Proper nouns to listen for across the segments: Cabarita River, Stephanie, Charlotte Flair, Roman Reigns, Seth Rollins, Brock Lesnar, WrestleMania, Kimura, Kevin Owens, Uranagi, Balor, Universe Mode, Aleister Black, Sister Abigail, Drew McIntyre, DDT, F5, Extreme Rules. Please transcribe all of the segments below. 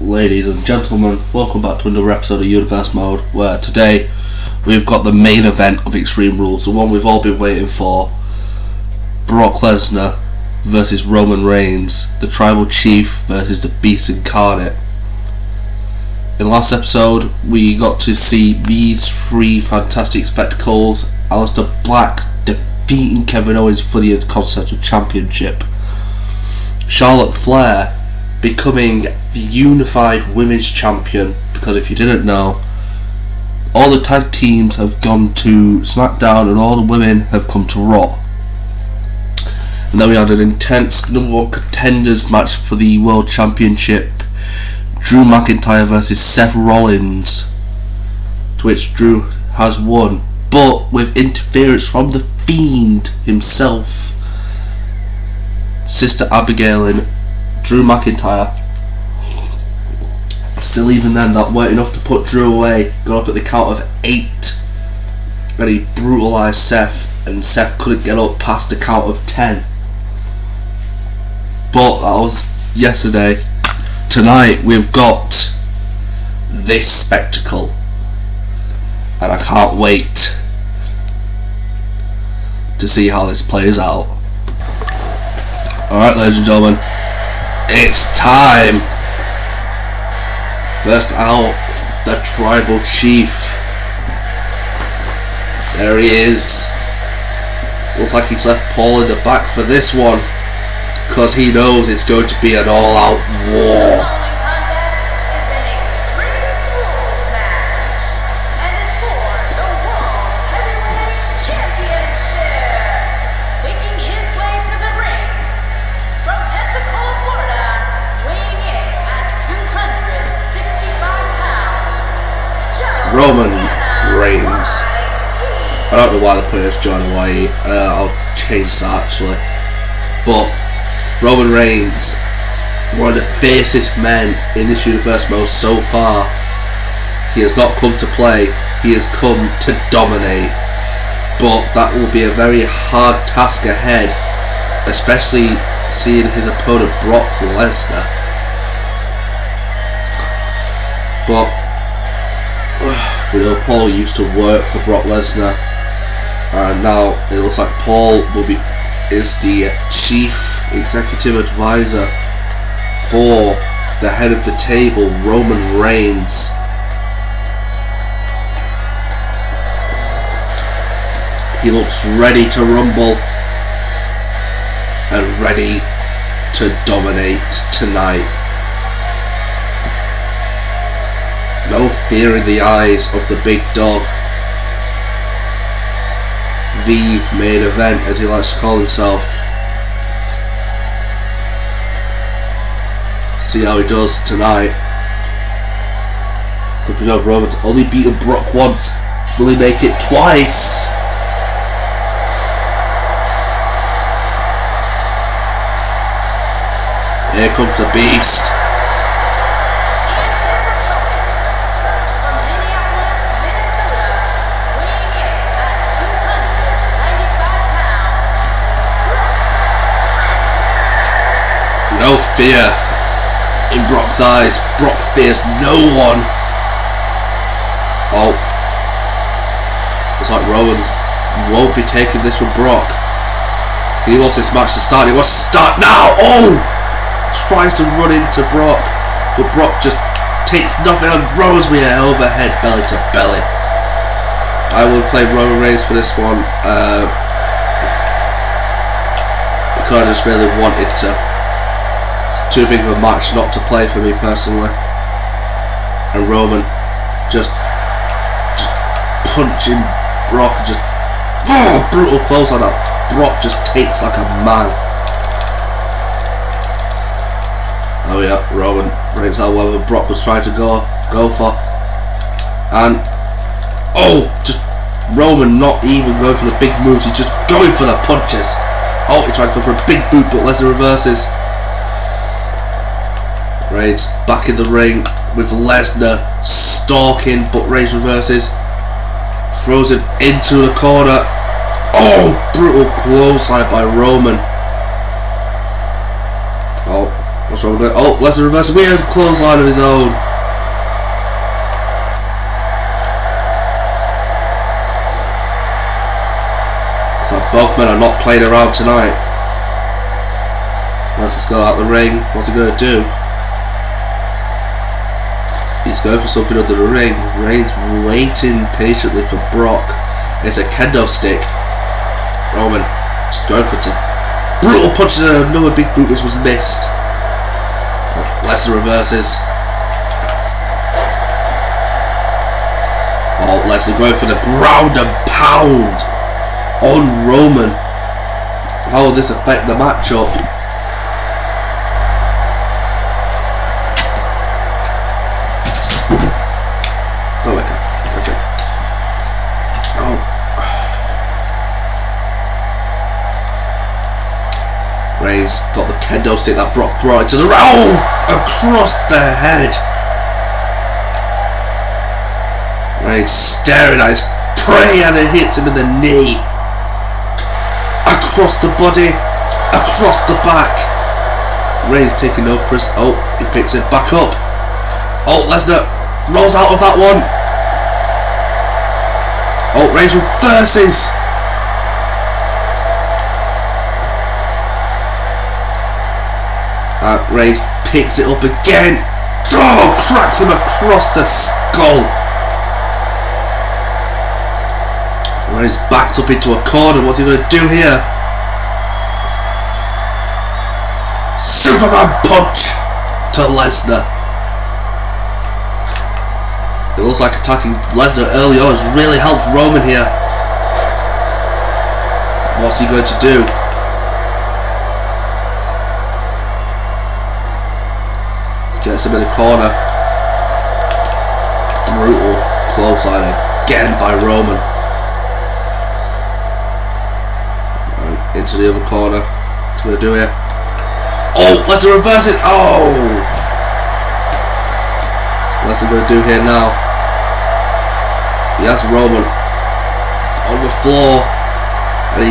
Ladies and gentlemen, welcome back to another episode of Universe Mode, where today we've got the main event of Extreme Rules, the one we've all been waiting for: Brock Lesnar versus Roman Reigns, the Tribal Chief versus the Beast Incarnate. In the last episode we got to see these three fantastic spectacles: Aleister Black defeating Kevin Owens for the Intercontinental Championship, Charlotte Flair becoming the unified women's champion, because if you didn't know, all the tag teams have gone to SmackDown and all the women have come to Raw. And then we had an intense #1 contenders match for the World Championship: Drew McIntyre versus Seth Rollins, to which Drew has won, but with interference from the Fiend himself. Sister Abigail and Drew McIntyre. Still, even then, that weren't enough to put Drew away. Got up at the count of 8, and he brutalised Seth, and Seth couldn't get up past the count of 10. But that was yesterday. Tonight we've got this spectacle, and I can't wait to see how this plays out. Alright, ladies and gentlemen, it's time. First out, the Tribal Chief. There he is. Looks like he's left Paul in the back for this one, because he knows it's going to be an all-out war. Roman Reigns. I don't know why they put it as John Hawaii. I'll change that actually. But Roman Reigns, one of the fiercest men in this Universe Mode so far. He has not come to play, he has come to dominate. But that will be a very hard task ahead, especially seeing his opponent Brock Lesnar. But we know Paul used to work for Brock Lesnar, and now it looks like Paul is the Chief Executive Advisor for the head of the table, Roman Reigns. He looks ready to rumble and ready to dominate tonight. No fear in the eyes of the big dog, the main event, as he likes to call himself. See how he does tonight. The big dog Roman's only beaten Brock once. Will he make it twice? Here comes the beast. No fear in Brock's eyes. Brock fears no one. Oh, looks like Rowan won't be taking this from Brock. He wants this match to start. He wants to start now. Oh, tries to run into Brock, but Brock just takes nothing and rolls with an overhead belly to belly. I will play Roman Reigns for this one, because I just really wanted to. Too big of a match not to play for me personally. And Roman just punching Brock, just brutal close on that. Brock just takes like a man. Oh yeah, Roman brings out whatever Brock was trying to go for. And oh, just Roman not even going for the big moves, he's just going for the punches. Oh, he tried to go for a big boot, but Lesnar reverses. Reigns back in the ring with Lesnar stalking, but Reigns reverses, throws him into the corner. Oh, brutal clothesline by Roman. Oh, What's wrong with that? Oh, what's the reverse? We have clothesline of his own. So both men are not playing around tonight. Let's just go out the ring. What's he going to do? He's going for something under the ring. Reigns waiting patiently for Brock. It's a kendo stick. Roman just going for it. Brutal punches and another big boot which was missed. Lesnar reverses. Oh, Lesnar going for the ground and pound on Roman. How will this affect the matchup? Oh my god. Okay. Oh. Reigns got the kendo stick that Brock brought to the round. Across the head. Reigns staring at his prey and it hits him in the knee. Across the body, across the back. Reigns taking no Chris. Oh, he picks it back up. Oh, Lesnar rolls out of that one. Oh, Reigns reverses. Reigns picks it up again. Oh, cracks him across the skull. Reigns backs up into a corner. What's he going to do here? Superman punch to Lesnar. It looks like attacking Lesnar early on has really helped Roman here. What's he going to do? Gets him in the corner. Brutal clothesline again by Roman. Right, into the other corner. What's he going to do here? Oh, Lesnar reverse it. Oh! What's he going to do here now? He has Roman on the floor. And he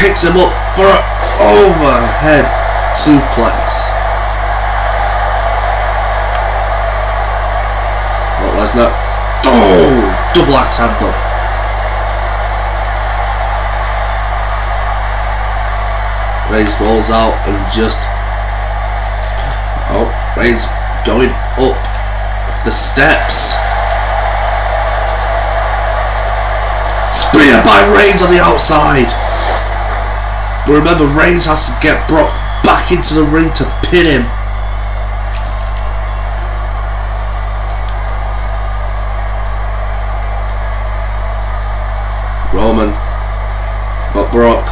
picks him up for an overhead suplex. Lesnar, oh, double axe handle. Reigns rolls out and just, oh, Reigns going up the steps. Spear by Reigns on the outside. But remember, Reigns has to get Brock back into the ring to pin him. Roman, but Brock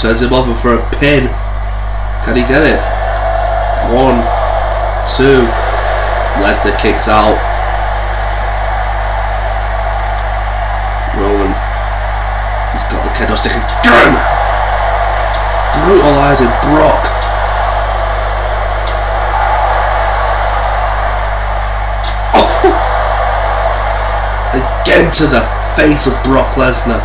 turns him over for a pin. Can he get it? 1, 2. Lesnar kicks out. Roman, he's got the kendo stick again. Brutalizing Brock. Oh. Again to the face of Brock Lesnar.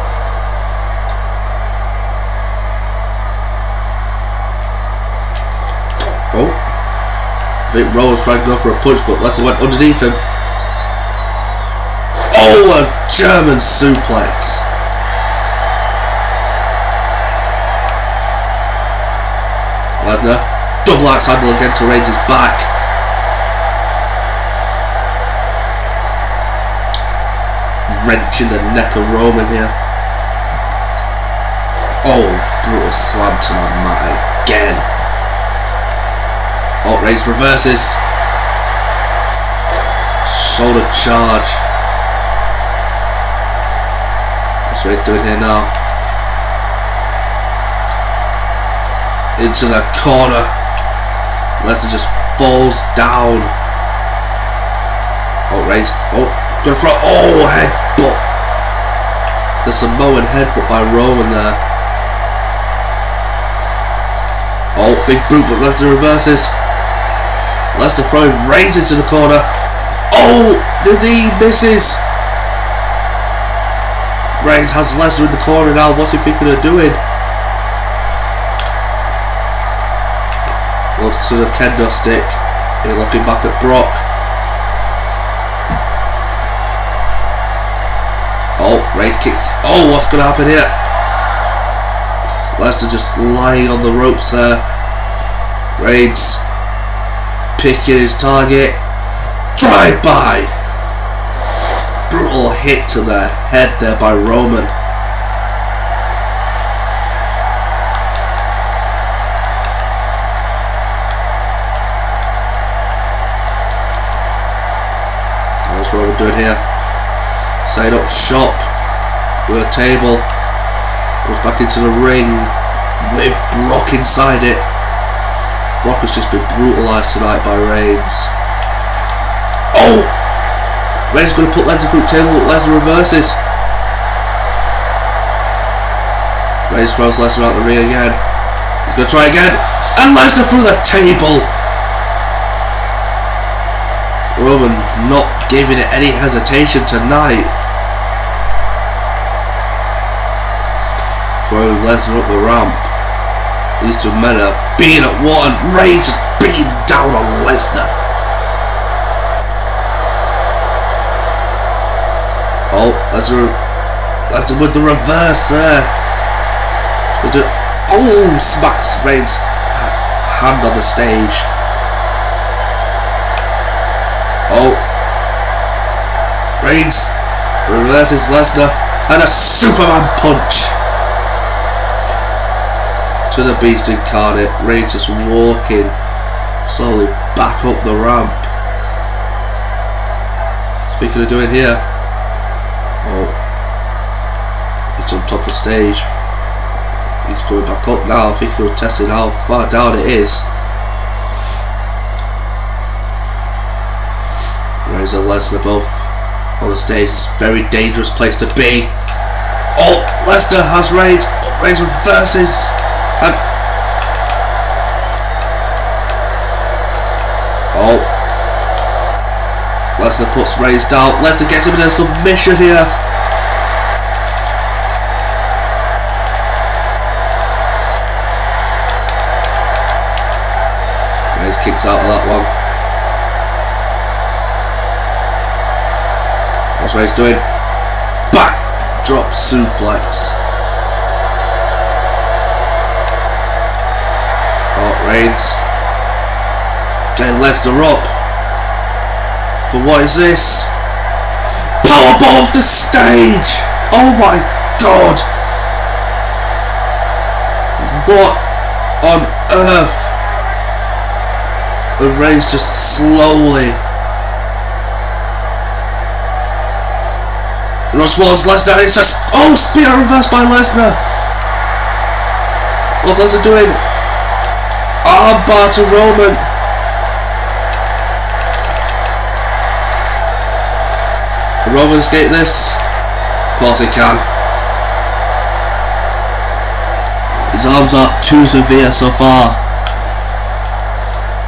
Oh, I think Rollins tried to go for a punch, but Lesnar went underneath him. Oh, a German suplex. Lesnar double axe handle again to Reigns' back. Wrenching the neck of Roman here. Oh, brutal slam to the mat again. Oh, Reigns reverses. Shoulder charge. What's Reigns doing here now? Into the corner. Lesnar just falls down. Oh, Reigns. Oh. Going for, oh, headbutt. The Samoan headbutt by Roman there. Oh, big boot, but Lesnar reverses. Lesnar throwing Reigns into the corner. Oh, the knee misses. Reigns has Lesnar in the corner now. What's he thinking of doing? Well, Owens to the kendo stick. He's looking back at Brock. Oh, Reigns kicks. Oh, what's going to happen here? Lesnar just lying on the ropes there. Reigns picking his target. Drive by! Brutal hit to the head there by Roman. That's what we're doing here. Side up shop with a table. Goes back into the ring with Brock inside it. Brock has just been brutalised tonight by Reigns. Oh! Reigns going to put Lesnar through the table, but Lesnar reverses. Reigns throws Lesnar out the ring again. He's going to try again, and Lesnar through the table. Roman not giving it any hesitation tonight. Throwing Lesnar up the ramp. These two men are being at one. Reigns is beating down on Lesnar. Oh, Lesnar with the reverse there. Oh, smacks Reigns' hand on the stage. Oh, Reigns reverses Lesnar and a Superman punch to the beast incarnate. Reigns just walking slowly back up the ramp. Speaking of doing here. Oh, it's on top of stage. He's coming back up now. I think he'll test it how far down it is. Reigns and Lesnar both on the stage. It's a very dangerous place to be. Oh, Lesnar has Reigns. Reigns reverses. And oh. Lesnar puts Reigns down. Lesnar gets him in a submission here. Reigns kicks out of that one. What's Reigns doing? Back drop suplex. Oh, Reigns getting Lesnar up. But what is this? Powerbomb off the stage! Oh my god! What on earth? The Reigns just slowly. Ross Wallace Lesnar, it's a oh, spear reverse by Lesnar. What's Lesnar doing? Armbar to Roman. Can Roman escape this? Of course he can. His arms are too severe so far.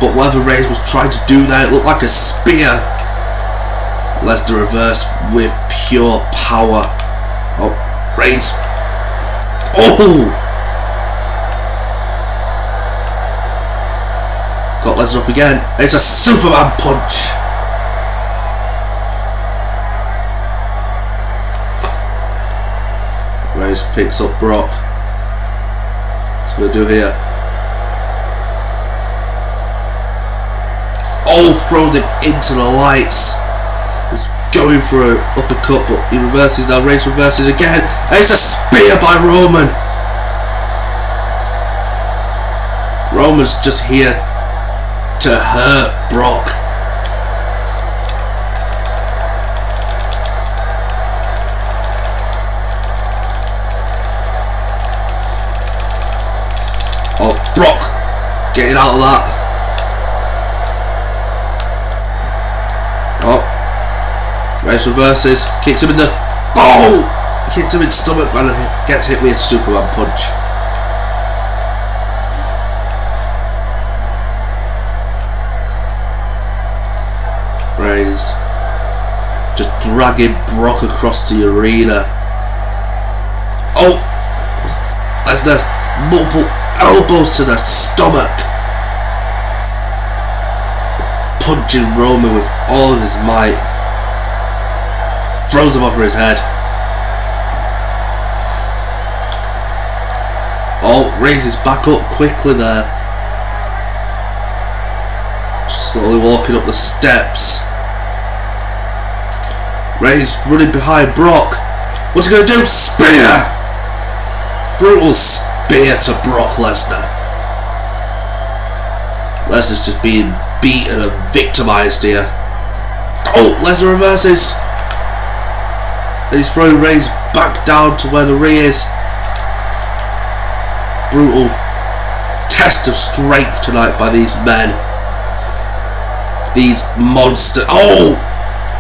But whatever Reigns was trying to do there, it looked like a spear. Lesnar reversed with pure power. Oh, Reigns. Oh! Got Lesnar up again. It's a Superman punch. Reigns picks up Brock. That's what we do here. Oh, throws him into the lights. He's going for an uppercut, but he reverses. Now Reigns reverses again. And it's a spear by Roman. Roman's just here to hurt Brock. Brock getting out of that. Oh, Reigns reverses, kicks him in the oh, kicks him in the stomach and gets hit with a Superman punch. Reigns just dragging Brock across the arena. Oh, Lesnar multiple elbows to the stomach. punching Roman with all of his might. Throws him over his head. Oh, raises back up quickly there. Slowly walking up the steps. Reigns running behind Brock. What's he gonna do? Spear! Brutal spear to Brock Lesnar. Lesnar's just being beaten and victimized here. Oh, Lesnar reverses. And he's throwing Reigns back down to where the ring is. Brutal test of strength tonight by these men. These monsters. Oh!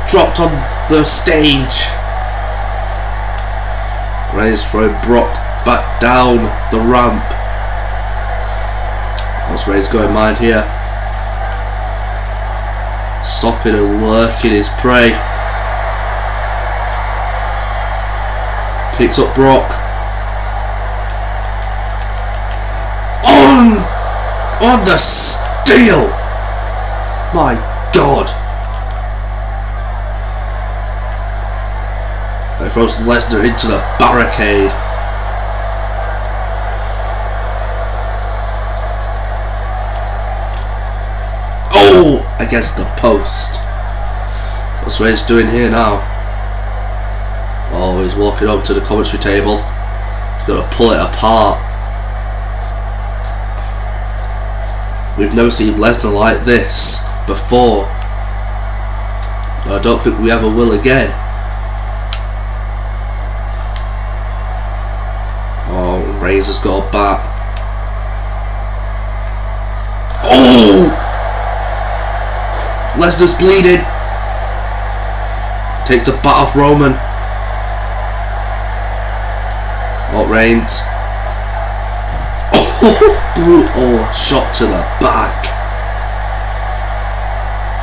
Dropped on the stage. Reigns throwing Brock back down the ramp. What's Reigns got in mind here? Stopping and lurking his prey. Picks up Brock. On the steel. My God. They throws Lesnar into the barricade. Oh, against the post. What's Reigns doing here now? Oh, he's walking over to the commentary table. He's going to pull it apart. We've never seen Lesnar like this before. I don't think we ever will again. Oh, Reigns has got a bat. Oh! Lesnar's bleeding. Takes a bat off Roman. What Reigns? Oh, brutal shot to the back.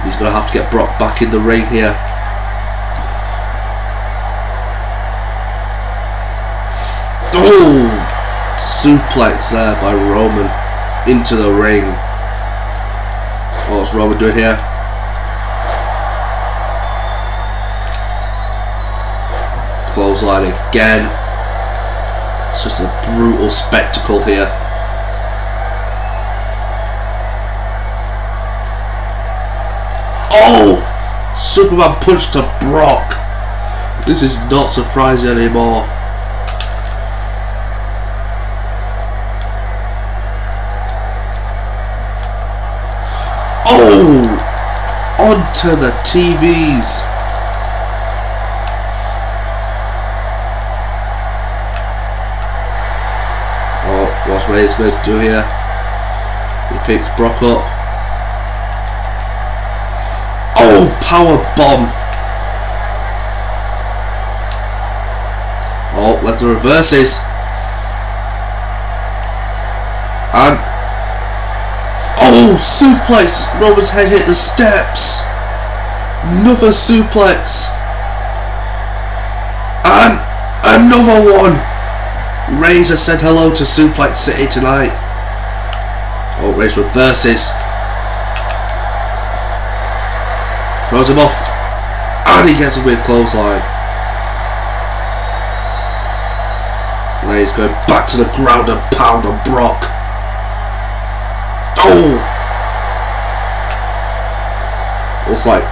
He's going to have to get Brock back in the ring here. Oh, suplex there by Roman into the ring. What's Roman doing here? Clothesline again. It's just a brutal spectacle here. Oh! Superman punch to Brock. This is not surprising anymore. Oh! Onto the TVs. What's Reigns going to do here? He picks Brock up. Oh, power bomb! Oh, Lesnar reverses. And oh, suplex! Roman's head hit the steps. Another suplex. And another one. Reigns has said hello to Suplex City tonight. Oh, Reigns reverses. Throws him off. And he gets a weird clothesline. Reigns going back to the ground and pound on Brock. Oh! Looks like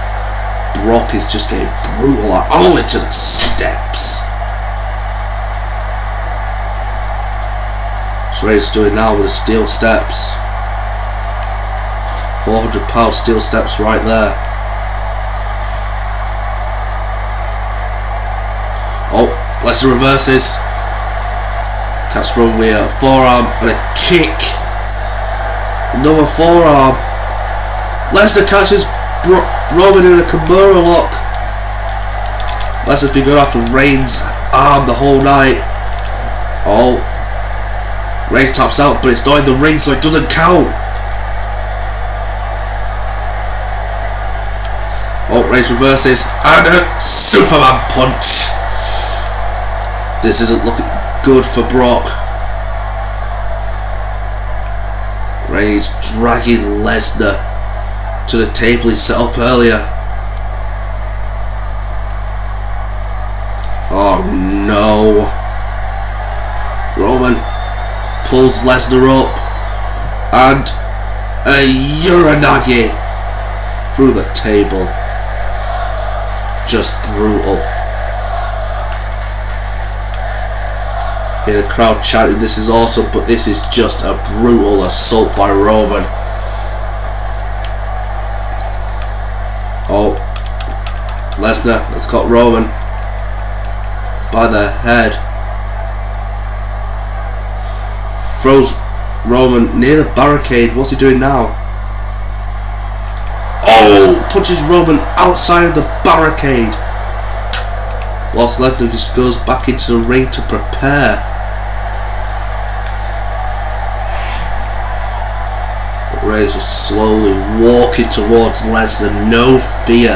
Brock is just getting brutal. Oh, into the steps. Reigns doing now with the steel steps. 400-pound steel steps right there. Oh, Lesnar reverses. Catch Roman with a forearm and a kick. Another forearm. Lesnar catches Roman in a Kimura lock. Lesnar's been going after Reigns' arm the whole night. Oh. Reigns taps out, but it's not in the ring, so it doesn't count. Oh, Reigns reverses, and a Superman punch. This isn't looking good for Brock. Reigns dragging Lesnar to the table he set up earlier. Oh no. Roman pulls Lesnar up and a Uranagi through the table. Just brutal. Yeah, the crowd chanting this is awesome, but this is just a brutal assault by Roman. Oh, Lesnar has got Roman by the head, throws Roman near the barricade. What's he doing now? Oh, punches Roman outside the barricade, whilst Lesnar just goes back into the ring to prepare. Reigns just slowly walking towards Lesnar, no fear.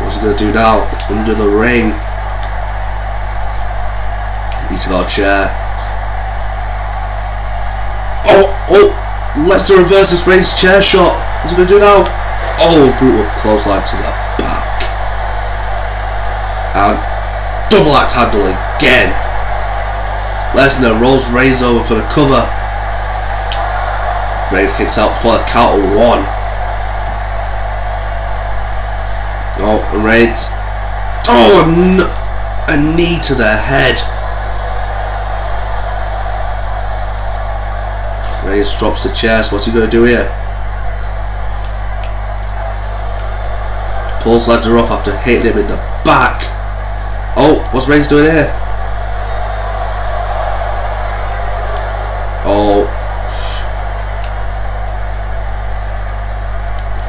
What's he going to do now? Under the ring. He's got a chair. Oh, oh! Lesnar reverses Reigns' chair shot. What's he going to do now? Oh, brutal clothesline to the back. And double axe handle again. Lesnar rolls Reigns over for the cover. Reigns kicks out for a count of one. Oh, Reigns. Oh, a knee to the head. Reigns drops the chair, so what's he going to do here? Pulls Lesnar up after hitting him in the back. Oh, what's Reigns doing here? Oh.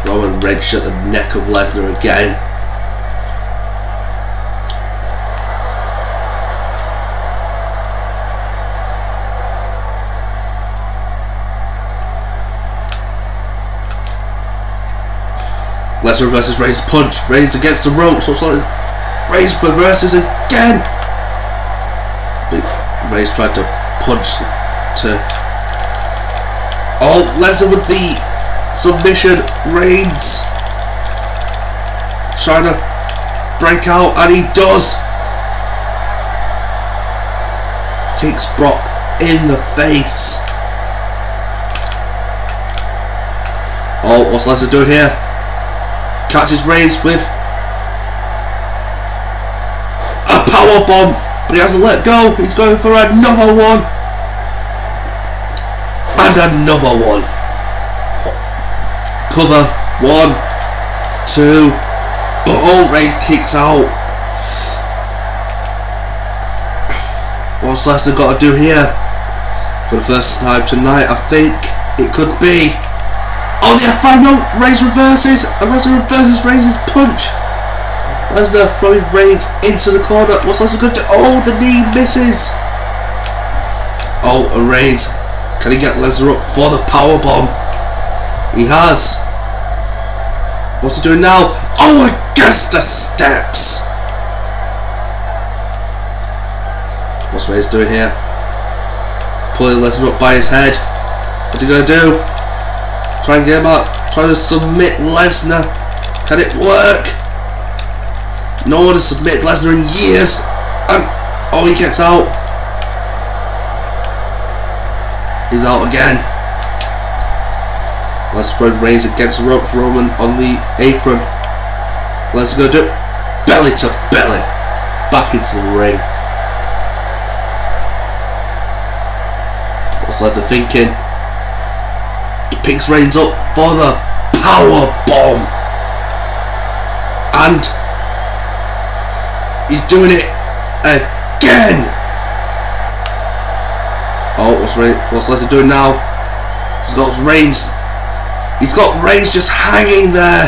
Roman wrenched at the neck of Lesnar again. Lesnar versus Reigns punch. Reigns against the ropes. Looks like Reigns reverses again. Reigns tried to punch to. Oh, Lesnar with the submission. Reigns trying to break out, and he does. Kicks Brock in the face. Oh, what's Lesnar doing here? Catches Reigns with a powerbomb, but he hasn't let go. He's going for another one and another one. Cover, 1, 2, but oh, Reigns kicks out. What's Lesnar got to do here? For the first time tonight, I think it could be. Oh, the F5 note, Reigns reverses, and Lesnar reverses Reigns' punch. Lesnar throwing Reigns into the corner. What's Lesnar going to do? Oh, the knee misses. Oh, and Reigns, can he get Lesnar up for the powerbomb? He has. What's he doing now? Oh, against the steps. What's Reigns doing here? Pulling Lesnar up by his head. What's he gonna do? Try and get him out. Trying to submit Lesnar. Can it work? No one has submitted Lesnar in years. And oh, he gets out. He's out again. Lesnar Reigns against the ropes, Roman on the apron. Lesnar gonna do belly to belly, back into the ring. What's Lesnar thinking? He picks Reigns up for the power bomb, and he's doing it again. Oh, what's Lesnar doing now? He's got Reigns. He's got Reigns just hanging there.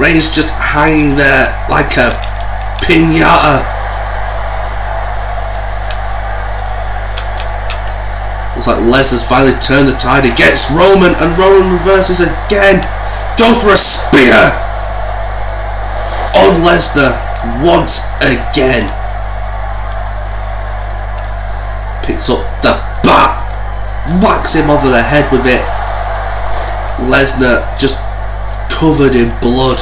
Reigns just hanging there like a piñata. Looks like Lesnar's finally turned the tide against Roman, and Roman reverses again. Goes for a spear on Lesnar once again. picks up the bat, whacks him over the head with it. Lesnar just covered in blood.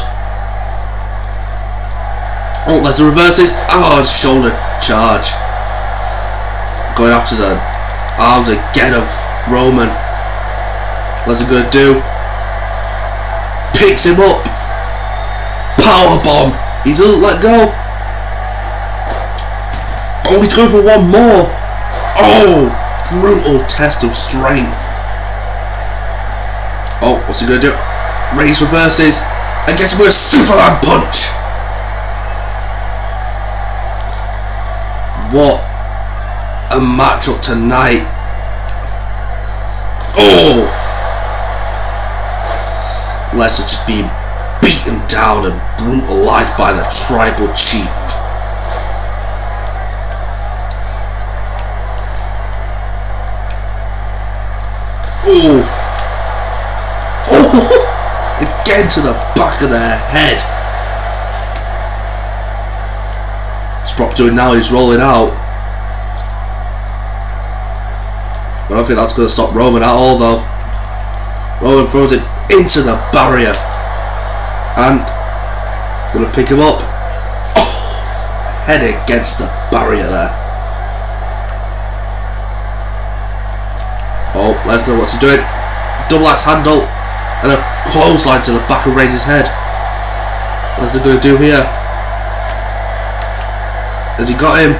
Oh, Lesnar reverses. Oh, shoulder charge. Going after the arms again of Roman. What's he gonna do? Picks him up. Powerbomb. He doesn't let go. Oh, he's going for one more. Oh, brutal test of strength. Oh, what's he gonna do? Reigns reverses. I guess we're a Superman punch. What a matchup tonight. Oh, Lesnar just being beaten down and brutalized by the tribal chief. Oh, oh, again to the back of their head. What's Brock doing now? He's rolling out. I don't think that's going to stop Roman at all, though. Roman throws it into the barrier. And going to pick him up. Oh, head against the barrier there. Oh, Lesnar, what's he doing? Double axe handle. And a clothesline to the back of Reigns' head. What's he going to do here? Has he got him?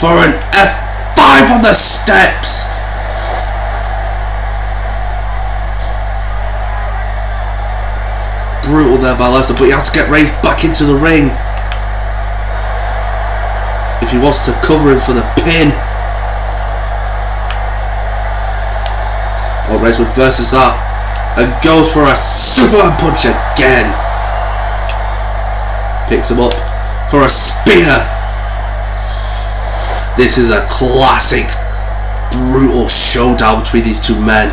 For an F. On the steps. Brutal there by Lesnar, but he has to get Reigns back into the ring if he wants to cover him for the pin. Oh, Reigns reverses that and goes for a Superman punch again. Picks him up for a spear. This is a classic, brutal showdown between these two men.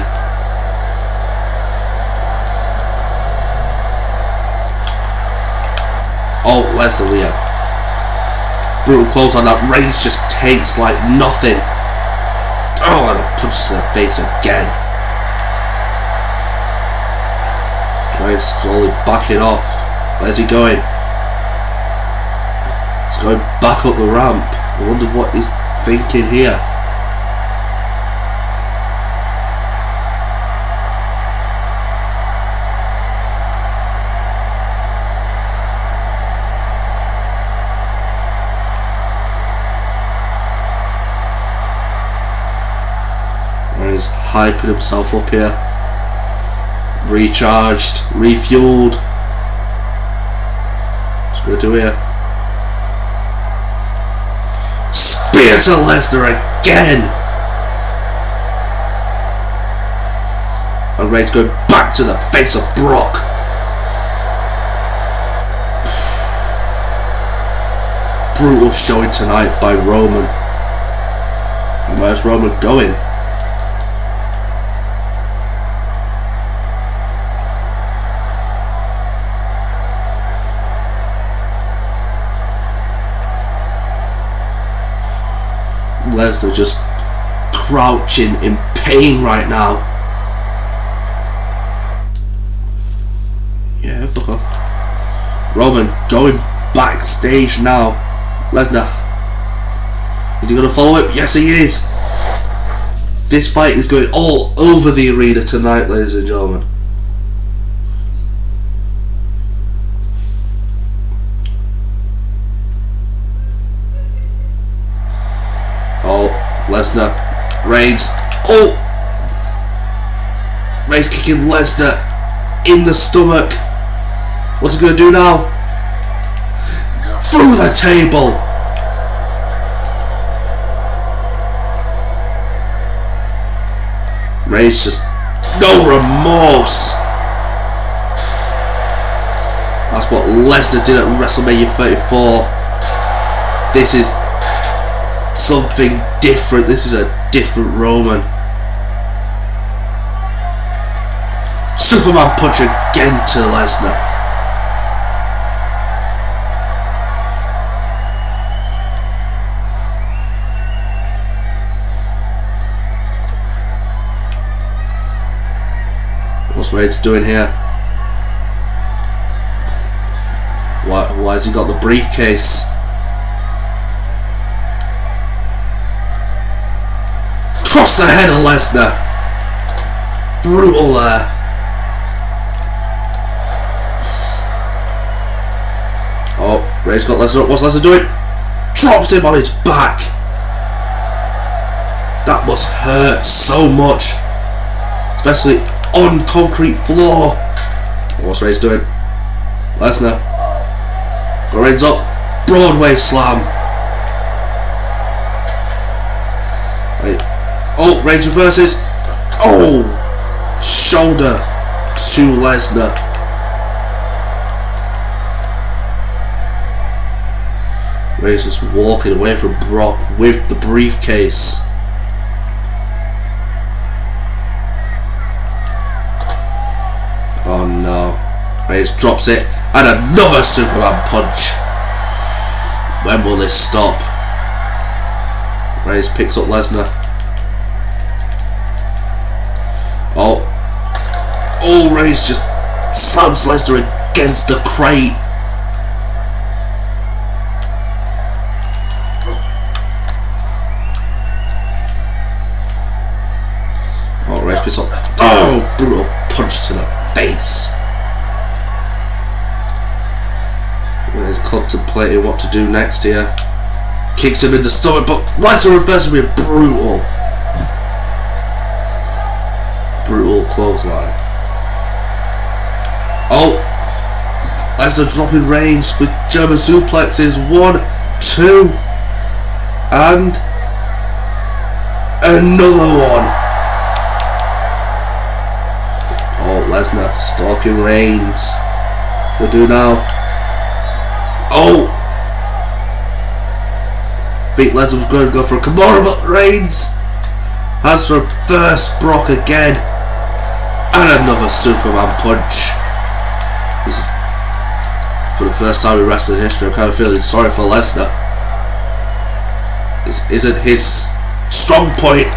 Oh, Lesnar Leo. Brutal close on that. Reigns just takes like nothing. Oh, and punches in the face again. Reigns slowly backing off. Where's he going? He's going back up the ramp. I wonder what he's thinking here. He's hyping himself up here. Recharged, refueled. What's he gonna do here? Spear to Lesnar again! And Reigns going back to the face of Brock. Brutal showing tonight by Roman. And where's Roman going? Lesnar just crouching in pain right now. Yeah, fuck off. Roman going backstage now. Lesnar, is he going to follow him? Yes, he is. This fight is going all over the arena tonight, ladies and gentlemen. Lesnar, Reigns, oh! Reigns kicking Lesnar in the stomach. What's he going to do now? Through the table! Reigns just no remorse. That's what Lesnar did at WrestleMania 34. This is something different. This is a different Roman. Superman punch again to Lesnar. What's Reigns doing here? Why has he got the briefcase? Cross the head of Lesnar! Brutal there. Oh, Reigns got Lesnar up. What's Lesnar doing? Dropped him on his back! That must hurt so much. Especially on concrete floor. What's Reigns doing? Lesnar. Got Reigns up. Broadway slam. Wait. Oh, Reigns reverses. Oh! Shoulder to Lesnar. Reigns just walking away from Brock with the briefcase. Oh no. Reigns drops it, and another Superman punch. When will this stop? Reigns picks up Lesnar. Oh. Oh, Reigns just slams Lesnar against the crate. Oh, Reigns picks up. Oh, brutal punch to the face. He's contemplating what to do next here. Kicks him in the stomach, but Lesnar reverses with a brutal clothesline. Oh, Lesnar dropping Reigns with German suplexes. 1, 2, and another one. Lesnar stalking Reigns. What do now? Oh! Big Lesnar was going to go for a Kimura, but Reigns has reversed Brock again. And another Superman punch. This is for the first time in wrestling history. I'm kind of feeling sorry for Lesnar. This isn't his strong point.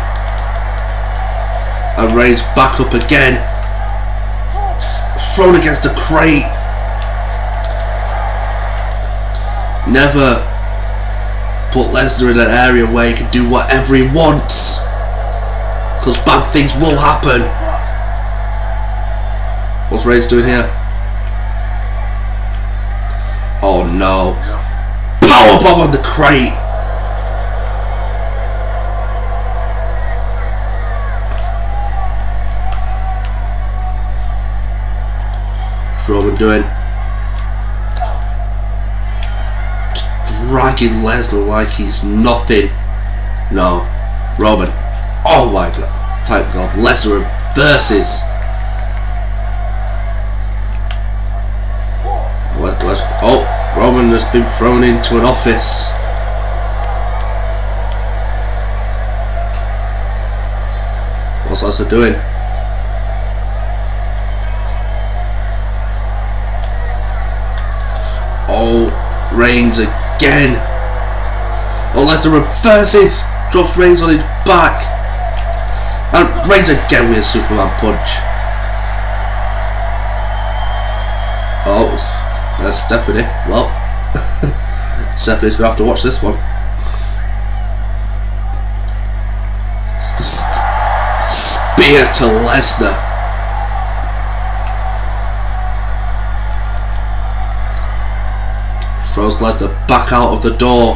And Reigns back up again. Thrown against a crate. Never put Lesnar in an area where he can do whatever he wants, because bad things will happen. What's Reigns doing here? Oh no. Powerbomb on the crate. Roman doing, dragging Lesnar like he's nothing. No, Roman. Oh my God! Thank God, Lesnar reverses. Oh, Roman has been thrown into an office. What's Lesnar doing? Oh, Reigns again. Oh, Lesnar reverses, drops Reigns on his back, and Reigns again with a Superman punch. Oh, there's Stephanie. Well, Stephanie's gonna have to watch this one. Spear to Lesnar. Throws Lesnar back out of the door.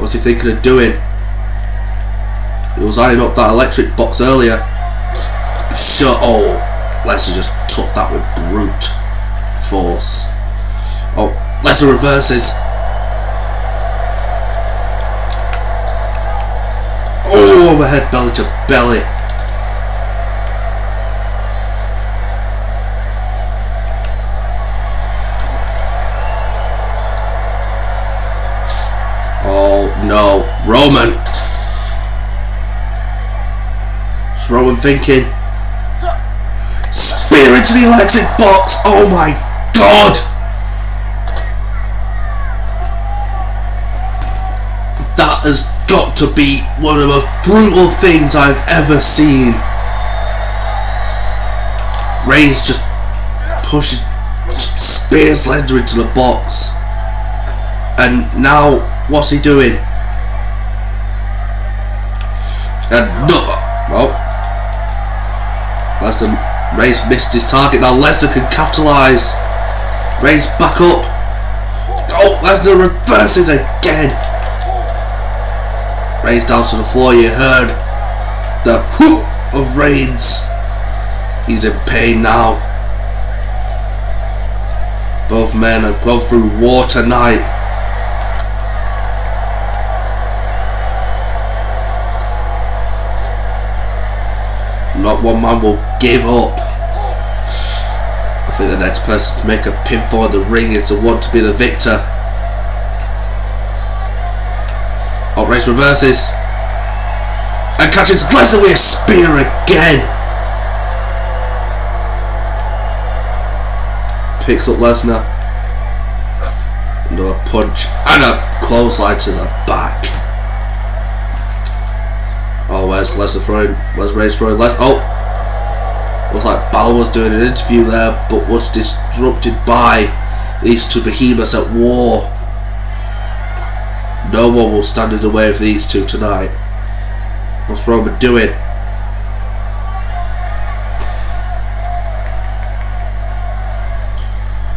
What's he thinking of doing? He was eyeing up that electric box earlier. Sure. Oh, Lesnar just took that with brute force. Oh, Lesnar reverses. Oh, overhead belly to belly. No, Roman. It's Roman thinking. Spear into the electric box. Oh my God. That has got to be one of the most brutal things I've ever seen. Reigns just pushes, spears Lesnar into the box. And now, what's he doing? Well, Lesnar, Reigns missed his target. Now Lesnar can capitalise. Reigns back up. Oh, Lesnar reverses again. Reigns down to the floor. You heard the whoop of Reigns. He's in pain now. Both men have gone through war tonight. Not one man will give up. I think the next person to make a pinfall in the ring is the one to be the victor. Oh, Reigns reverses and catches Lesnar with a spear again. Picks up Lesnar. Another punch and a clothesline to the back. Oh, where's Lesnar throwing? Where's Reigns throwing Lesnar? Oh! Looks like Balor was doing an interview there, but was disrupted by these two behemoths at war. No one will stand in the way of these two tonight. What's Roman doing?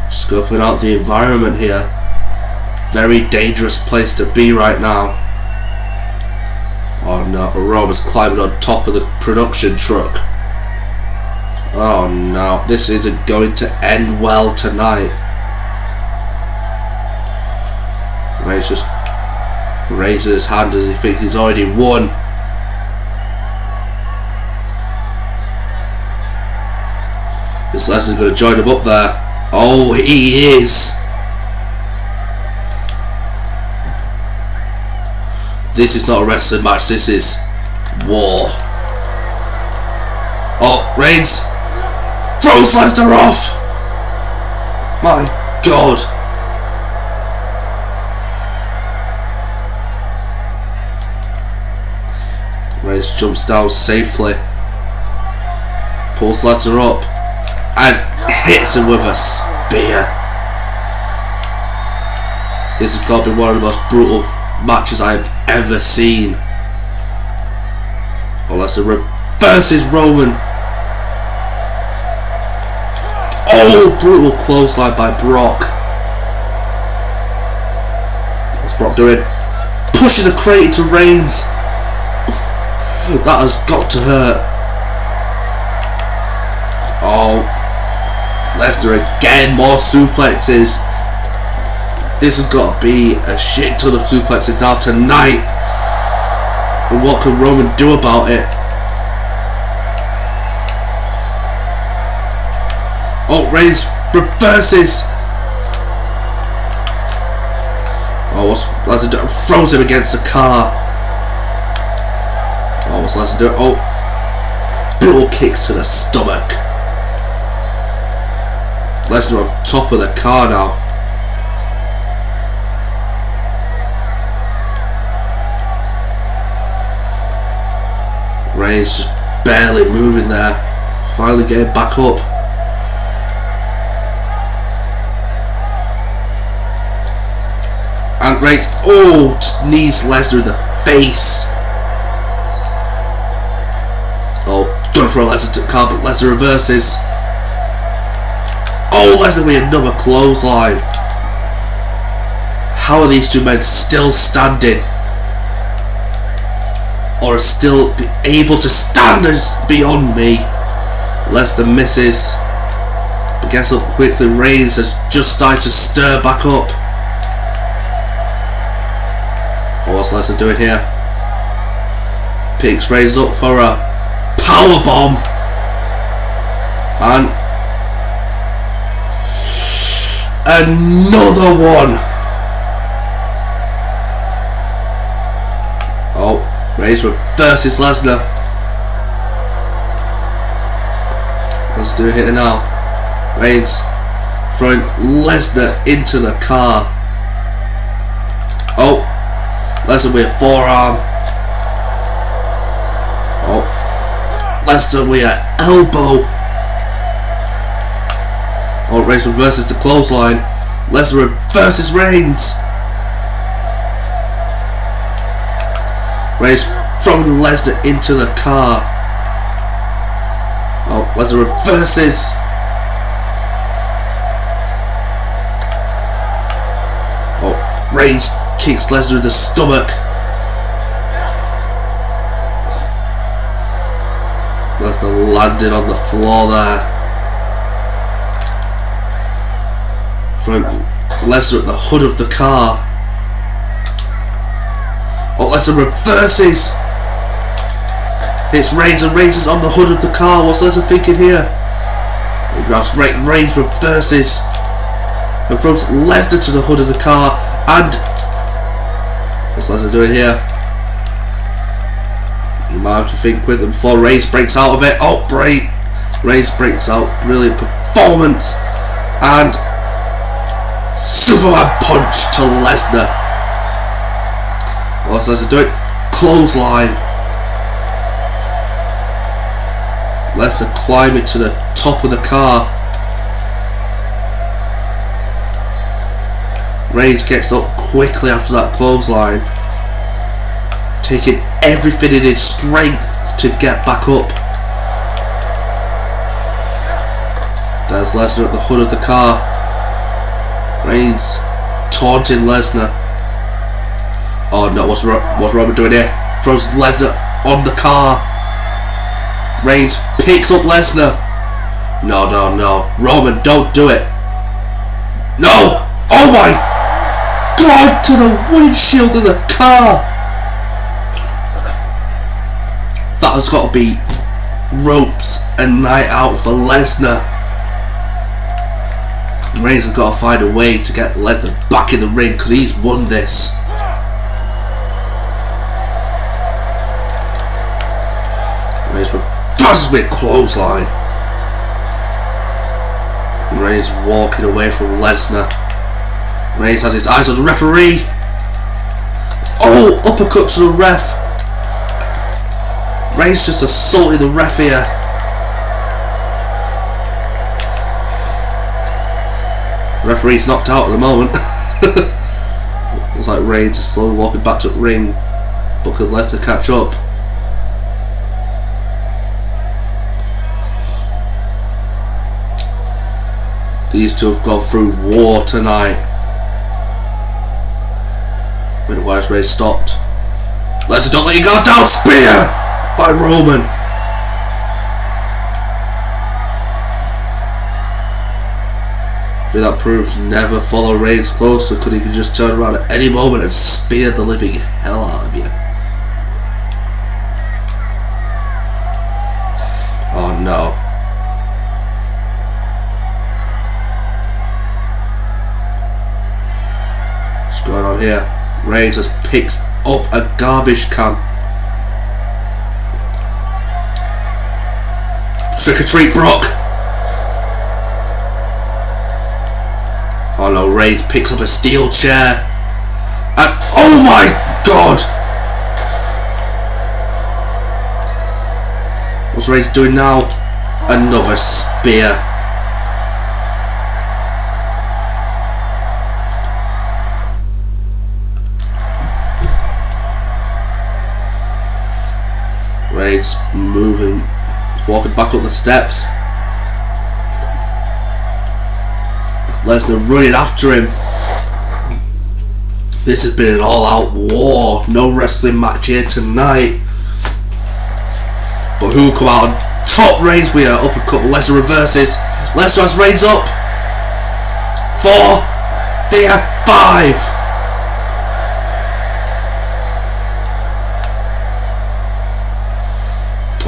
Scoping out the environment here. Very dangerous place to be right now. Oh no, Roman's climbing on top of the production truck. Oh no, this isn't going to end well tonight. Reigns just raises his hand as he thinks he's already won. This Lesnar's going to join him up there. Oh, he is. This is not a wrestling match, this is war. Oh, Reigns throws Lesnar off! My God! Reigns jumps down safely, pulls Lesnar up, and hits him with a spear. This has got to be one of the most brutal matches I've ever seen. Oh, Lesnar reverses Roman. Oh, brutal clothesline by Brock. What's Brock doing? Pushing a crate into Reigns. That has got to hurt. Oh, Lesnar again, more suplexes. This has got to be a shit ton of suplexes now tonight. And what can Roman do about it? Oh, Reigns reverses. Oh, what's Lesnar doing? Throws him against the car. Oh, what's Lesnar doing? Oh, brutal kicks to the stomach. Lesnar on top of the car now. Reigns just barely moving there, finally getting back up. And Reigns, oh, just knees Lesnar in the face. Oh, gonna throw Lesnar to the car, but Lesnar reverses. Oh, Lesnar with another clothesline. How are these two men still standing? Or still be able to stand is beyond me. Lesnar misses, but guess how quickly Reigns has just started to stir back up. Oh, what's Lesnar doing here? Picks Reigns up for a power bomb, and another one. Oh. Reigns reverses Lesnar. Let's do it here now. Reigns throwing Lesnar into the car. Oh, Lesnar with a forearm. Oh, Lesnar with an elbow. Oh, Reigns reverses the clothesline. Lesnar versus Reigns. Reigns throwing Lesnar into the car. Oh, Lesnar reverses. Oh, Reigns kicks Lesnar in the stomach. Lesnar landed on the floor there. Lesnar at the hood of the car. Oh, Lesnar reverses. Hits Reigns and Reigns is on the hood of the car. What's Lesnar thinking here? He grabs Reigns, reverses, and throws Lesnar to the hood of the car. And what's Lesnar doing here? You might have to think with them before Reigns breaks out of it. Oh, Reigns breaks out. Brilliant performance. And Superman punch to Lesnar. What's Lesnar doing? Clothesline. Lesnar climbing to the top of the car. Reigns gets up quickly after that clothesline, taking everything in his strength to get back up. There's Lesnar at the hood of the car. Reigns taunting Lesnar. Oh no, what's Roman doing here? Throws Lesnar on the car. Reigns picks up Lesnar. No, no, no. Roman, don't do it. No! Oh my God, to the windshield of the car. That has got to be ropes and night out for Lesnar. Reigns has got to find a way to get Lesnar back in the ring because he's won this. Reigns reverses with clothesline. Reigns walking away from Lesnar. Reigns has his eyes on the referee. Oh, uppercut to the ref. Reigns just assaulted the ref here. Referee's knocked out at the moment. It's like Reigns is slowly walking back to the ring, but could Lesnar catch up? These two have gone through war tonight. Wait, why is Reigns stopped? Lesnar, don't let your guard down! Spear by Roman. That proves never follow Reigns closer because he can just turn around at any moment and spear the living hell out of you. Oh no. What's going on here? Reigns has picked up a garbage can. Trick or treat, Brock! Oh no, Reigns picks up a steel chair and oh my God! What's Reigns doing now? Another spear. Reigns moving, walking back up the steps. Lesnar running after him. This has been an all-out war. No wrestling match here tonight. But who will come out on top? Reigns with an uppercut. Lesnar reverses. Lesnar has Reigns up. 4. They have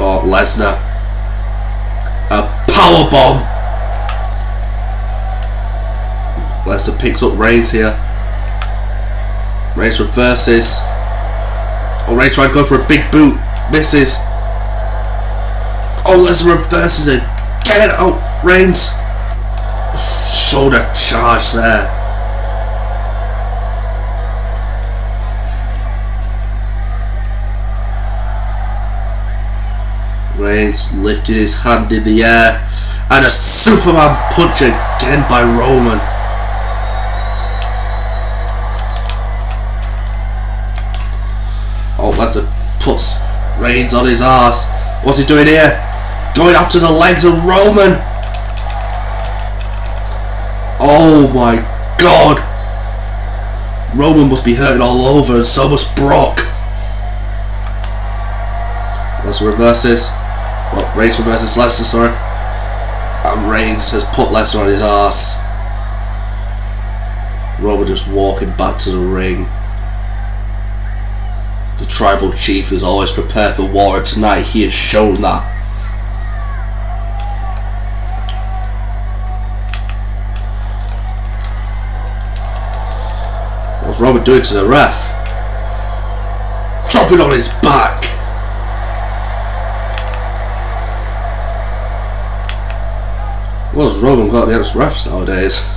5. Oh, Lesnar. A powerbomb. Lesnar picks up Reigns here. Reigns reverses. Oh, Reigns trying to go for a big boot. Misses. Oh, Lesnar reverses again. Oh, Reigns. Shoulder charge there. Reigns lifted his hand in the air And a Superman punch again by Roman. Oh, Lesnar puts Reigns on his ass. What's he doing here? Going up to the legs of Roman. Oh my God. Roman must be hurting all over, and so must Brock. Lesnar reverses. Well, Reigns reverses Lesnar, sorry. And Reigns has put Lesnar on his ass. Roman just walking back to the ring. The tribal chief is always prepared for war, and tonight he has shown that. What's Roman doing to the ref? Dropping on his back. What has Roman got against refs nowadays?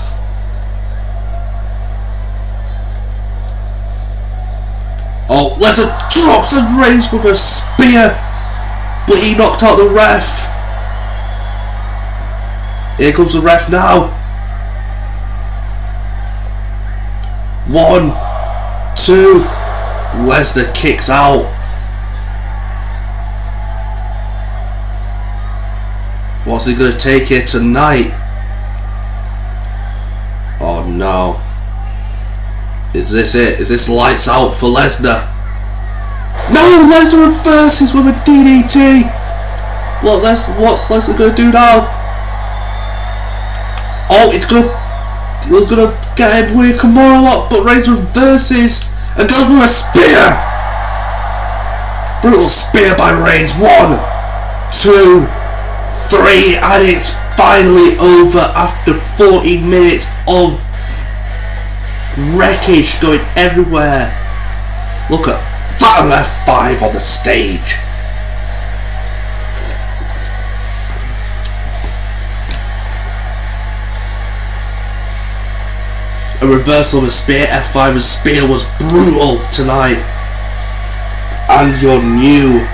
Oh, Lesnar drops and Reigns with a spear, but he knocked out the ref. Here comes the ref now. 1, 2, Lesnar kicks out. What's he going to take here tonight? Oh no. Is this it? Is this lights out for Lesnar? No! Lesnar reverses with a DDT! What's Lesnar going to do now? Oh, he's going to get him with Kimura lock, but Reigns reverses and goes with a spear! Brutal spear by Reigns. 1, 2, 3, and it's finally over after 40 minutes of wreckage going everywhere. Look at that, F5 on the stage. A reversal of a spear, F5 and spear was brutal tonight. And your new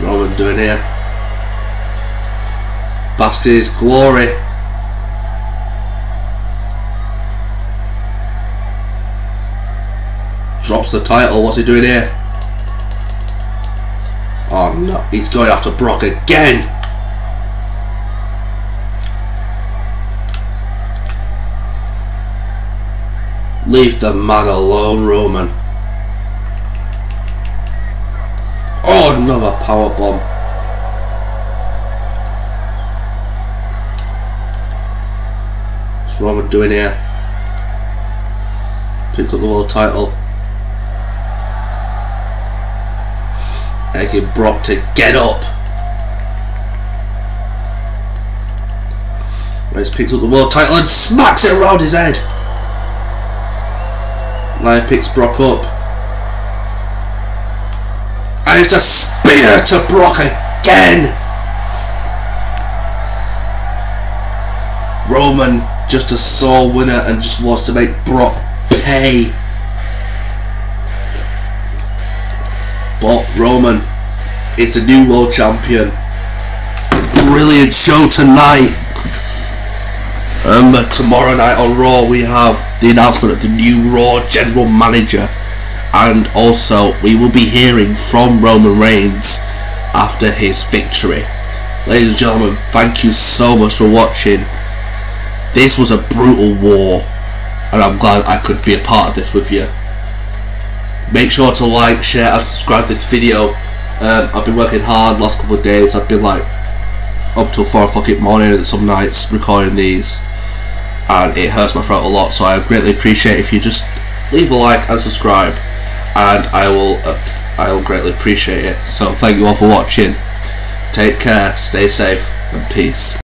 Roman doing here, basking in his glory. Drops the title. What's he doing here? Oh no, he's going after Brock again. Leave the man alone, Roman. Oh, another powerbomb. What's Roman doing here? Picked up the world title. Egging Brock to get up. Reigns picked up the world title and smacks it around his head. Now he picks Brock up. And it's a spear to Brock again! Roman, just a sore winner and just wants to make Brock pay. But Roman is the new world champion. Brilliant show tonight. Tomorrow night on Raw we have the announcement of the new Raw General Manager. And also we will be hearing from Roman Reigns after his victory. Ladies and gentlemen, thank you so much for watching. This was a brutal war, and I'm glad I could be a part of this with you. Make sure to like, share and subscribe to this video. I've been working hard the last couple of days. I've been like up till 4 o'clock in the morning and some nights recording these, and it hurts my throat a lot, so I greatly appreciate if you just leave a like and subscribe. And I will greatly appreciate it. So thank you all for watching. Take care, stay safe, and peace.